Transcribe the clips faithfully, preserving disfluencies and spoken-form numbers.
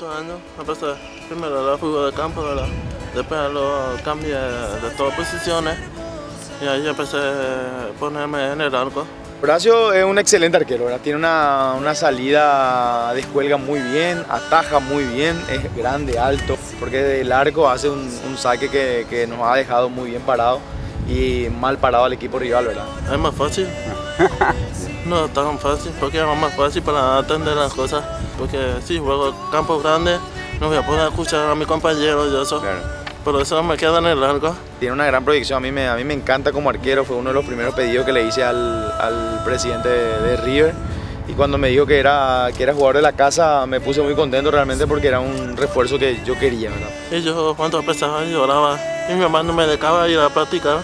ocho años, a veces primero la juego de campo, ¿verdad? Después lo cambié de todas posiciones y ahí empecé a ponerme en el arco. Horacio es un excelente arquero, ¿verdad? Tiene una, una salida, descuelga muy bien, ataja muy bien, es grande, alto, porque del arco hace un, un saque que, que nos ha dejado muy bien parado y mal parado al equipo rival, ¿verdad? Es más fácil. No es tan fácil, porque es más fácil para atender las cosas, porque si sí, juego campo grande, no voy a poder escuchar a mi compañero y eso, claro. Por eso me queda en el arco. Tiene una gran proyección, a mí, me, a mí me encanta como arquero, fue uno de los primeros pedidos que le hice al, al presidente de, de River, y cuando me dijo que era, que era jugador de la casa me puse muy contento realmente porque era un refuerzo que yo quería, ¿verdad? Y yo cuando empezaba lloraba y mi mamá no me dejaba ir a practicar,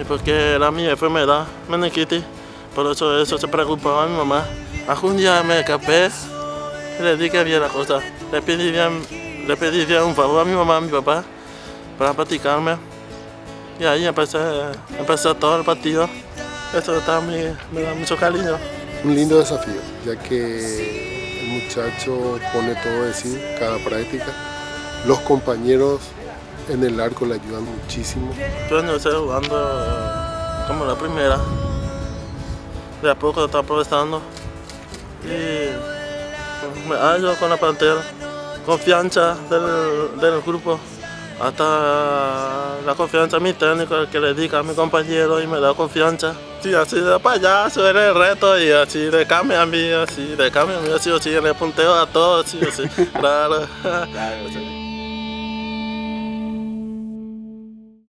y porque era mi enfermedad, meningitis. Por eso eso se preocupaba mi mamá. Algún día me escapé y le dije bien la cosa. Le pedí bien, le pedí bien un favor a mi mamá, a mi papá, para practicarme. Y ahí empecé, empecé todo el partido. Eso está muy, me da mucho cariño. Un lindo desafío, ya que el muchacho pone todo de sí, cada práctica. Los compañeros en el arco le ayudan muchísimo. Yo no estoy jugando como la primera. De a poco está aprovechando y me hallo con la pantera, confianza del, del grupo, hasta la confianza de mi técnico, el que le diga a mi compañero y me da confianza. Sí, así de payaso era el reto y así de cambio a mí, así de cambio a mí, así, así, le punteo a todos, así, así, claro.